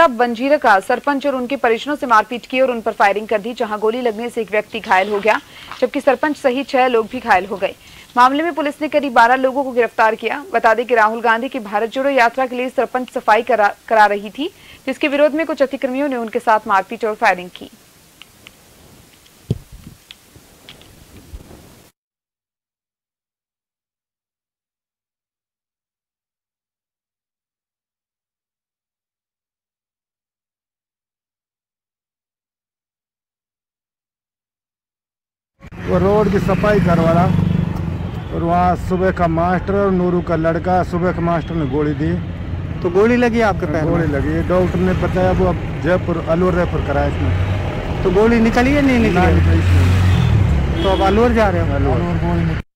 बंजीरा का सरपंच और उनके परिजनों से मारपीट की और उन पर फायरिंग कर दी, जहां गोली लगने से एक व्यक्ति घायल हो गया जबकि सरपंच सहित 6 लोग भी घायल हो गए। मामले में पुलिस ने करीब 12 लोगों को गिरफ्तार किया। बता दें कि राहुल गांधी की भारत जोड़ो यात्रा के लिए सरपंच सफाई करा रही थी, जिसके विरोध में कुछ अतिक्रमियों ने उनके साथ मारपीट और फायरिंग की। वो रोड की सफाई करवा रहा और वहाँ सुबह का मास्टर और नूरू का लड़का, सुबह का मास्टर ने गोली दी। तो गोली लगी आपके पैर में? गोली लगी, डॉक्टर ने बताया वो अब जयपुर अलवर रेफर कराया इसमें। तो गोली निकली है? नहीं निकली। तो अब अलवर जा रहे हैं।